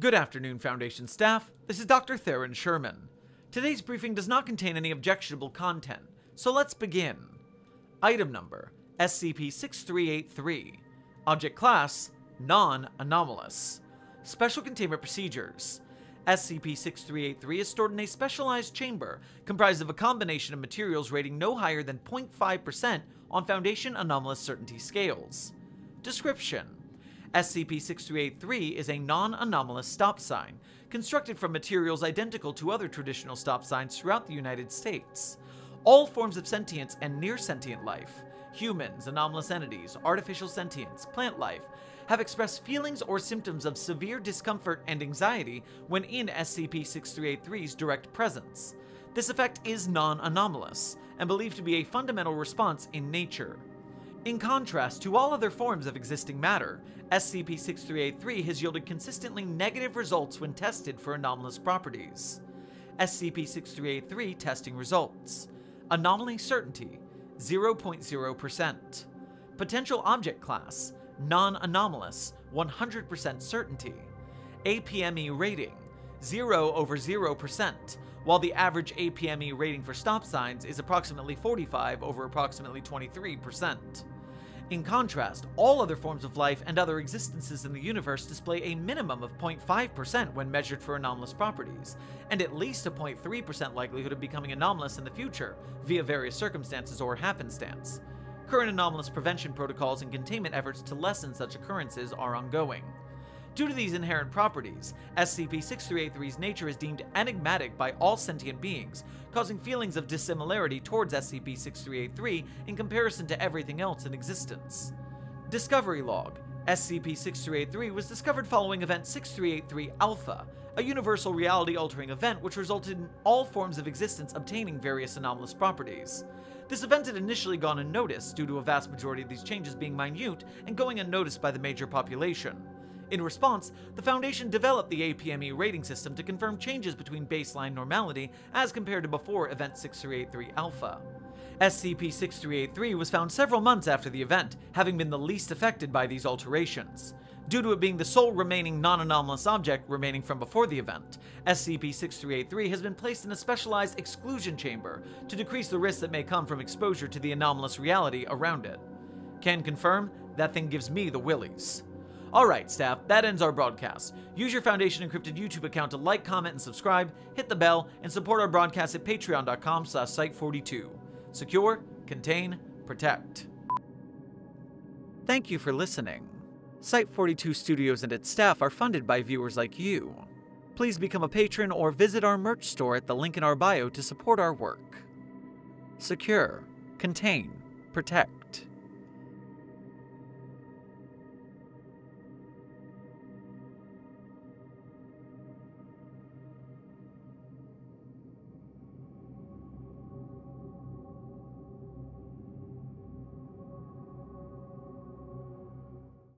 Good afternoon, Foundation staff. This is Dr. Theron Sherman. Today's briefing does not contain any objectionable content, so let's begin. Item number, SCP-6383. Object class, non-anomalous. Special containment procedures. SCP-6383 is stored in a specialized chamber comprised of a combination of materials rating no higher than 0.5% on Foundation Anomalous Certainty Scales. Description. SCP-6383 is a non-anomalous stop sign, constructed from materials identical to other traditional stop signs throughout the United States. All forms of sentience and near-sentient life, humans, anomalous entities, artificial sentience, plant life, have expressed feelings or symptoms of severe discomfort and anxiety when in SCP-6383's direct presence. This effect is non-anomalous, and believed to be a fundamental response in nature. In contrast to all other forms of existing matter, SCP-6383 has yielded consistently negative results when tested for anomalous properties. SCP-6383 testing results. Anomaly certainty, 0.0%. Potential object class, non-anomalous, 100% certainty. APME rating, 0/0%, while the average APME rating for stop signs is approximately 45/23%. In contrast, all other forms of life and other existences in the universe display a minimum of 0.5% when measured for anomalous properties, and at least a 0.3% likelihood of becoming anomalous in the future, via various circumstances or happenstance. Current anomalous prevention protocols and containment efforts to lessen such occurrences are ongoing. Due to these inherent properties, SCP-6383's nature is deemed enigmatic by all sentient beings, causing feelings of dissimilarity towards SCP-6383 in comparison to everything else in existence. Discovery log. SCP-6383 was discovered following Event 6383-Alpha, a universal reality-altering event which resulted in all forms of existence obtaining various anomalous properties. This event had initially gone unnoticed due to a vast majority of these changes being minute and going unnoticed by the major population. In response, the Foundation developed the APME rating system to confirm changes between baseline normality as compared to before Event 6383-Alpha. SCP-6383 was found several months after the event, having been the least affected by these alterations. Due to it being the sole remaining non-anomalous object remaining from before the event, SCP-6383 has been placed in a specialized exclusion chamber to decrease the risk that may come from exposure to the anomalous reality around it. Can confirm, that thing gives me the willies. Alright staff, that ends our broadcast. Use your Foundation Encrypted YouTube account to like, comment, and subscribe, hit the bell, and support our broadcast at patreon.com/Site-42. Secure, contain, protect. Thank you for listening. Site-42 Studios and its staff are funded by viewers like you. Please become a patron or visit our merch store at the link in our bio to support our work. Secure, contain, protect.